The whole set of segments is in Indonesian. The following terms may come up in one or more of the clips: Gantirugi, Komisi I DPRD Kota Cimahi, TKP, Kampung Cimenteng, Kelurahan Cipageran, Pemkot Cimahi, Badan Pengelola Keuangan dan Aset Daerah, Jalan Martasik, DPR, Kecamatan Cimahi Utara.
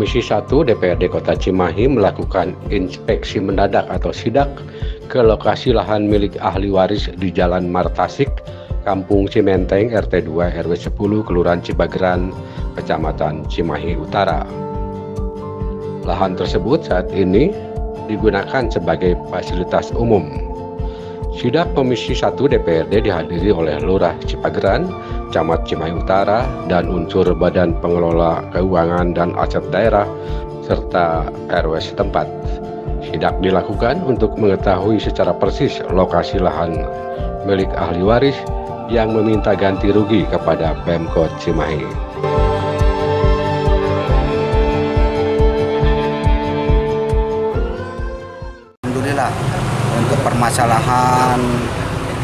Komisi I DPRD Kota Cimahi melakukan inspeksi mendadak atau sidak ke lokasi lahan milik ahli waris di Jalan Martasik, Kampung Cimenteng, RT 2 RW 10, Kelurahan Cipageran, Kecamatan Cimahi Utara. Lahan tersebut saat ini digunakan sebagai fasilitas umum. Sidak Komisi I DPRD dihadiri oleh Lurah Cipageran, Camat Cimahi Utara, dan unsur Badan Pengelola Keuangan dan Aset Daerah serta RW setempat. Sidak dilakukan untuk mengetahui secara persis lokasi lahan milik ahli waris yang meminta ganti rugi kepada Pemkot Cimahi. Alhamdulillah, untuk permasalahan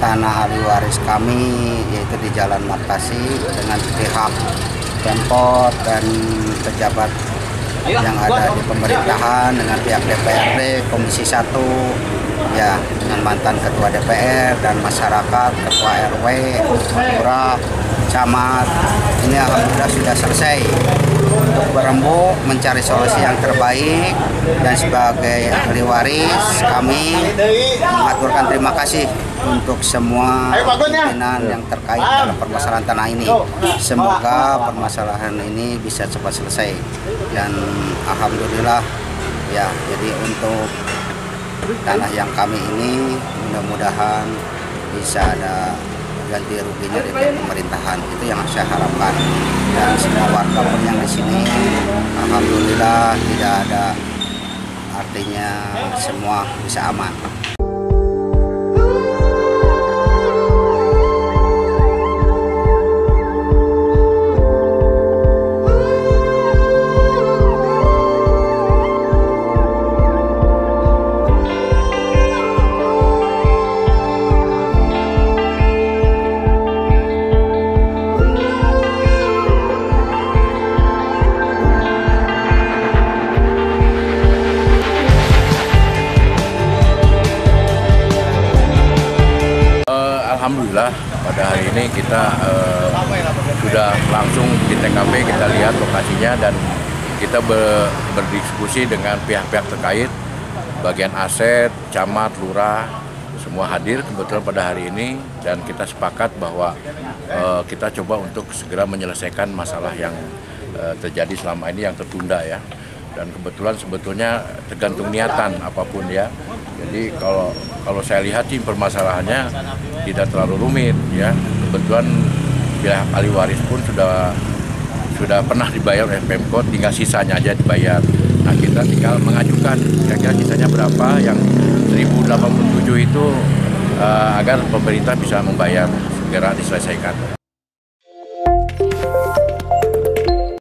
tanah ahli waris kami, yaitu di Jalan Martasik, dengan pihak Pemkot dan pejabat yang ada di pemerintahan, dengan pihak DPRD, Komisi I, ya, dengan mantan Ketua DPR dan masyarakat, Ketua RW, Lurah, Camat. Ini alhamdulillah sudah selesai untuk berembuk, mencari solusi yang terbaik, dan sebagai ahli waris kami mengaturkan terima kasih untuk semua pimpinan yang terkait dalam permasalahan tanah ini. Semoga permasalahan ini bisa cepat selesai, dan alhamdulillah ya, jadi untuk tanah yang kami ini mudah-mudahan bisa ada ganti ruginya dari pihak pemerintahan. Itu yang saya harapkan, dan semua warga pun yang di sini alhamdulillah tidak ada, artinya semua bisa aman. Alhamdulillah pada hari ini kita sudah langsung di TKP, kita lihat lokasinya, dan kita berdiskusi dengan pihak-pihak terkait, bagian aset, camat, lurah, semua hadir kebetulan pada hari ini, dan kita sepakat bahwa kita coba untuk segera menyelesaikan masalah yang terjadi selama ini, yang tertunda ya. Dan kebetulan sebetulnya tergantung niatan apapun ya. Jadi kalau saya lihat sih permasalahannya tidak terlalu rumit ya. Kebetulan pihak ahli waris pun sudah pernah dibayar oleh Pemkot, tinggal sisanya aja dibayar. Nah, kita tinggal mengajukan kira-kira sisanya berapa, yang 1087 itu agar pemerintah bisa membayar, segera diselesaikan.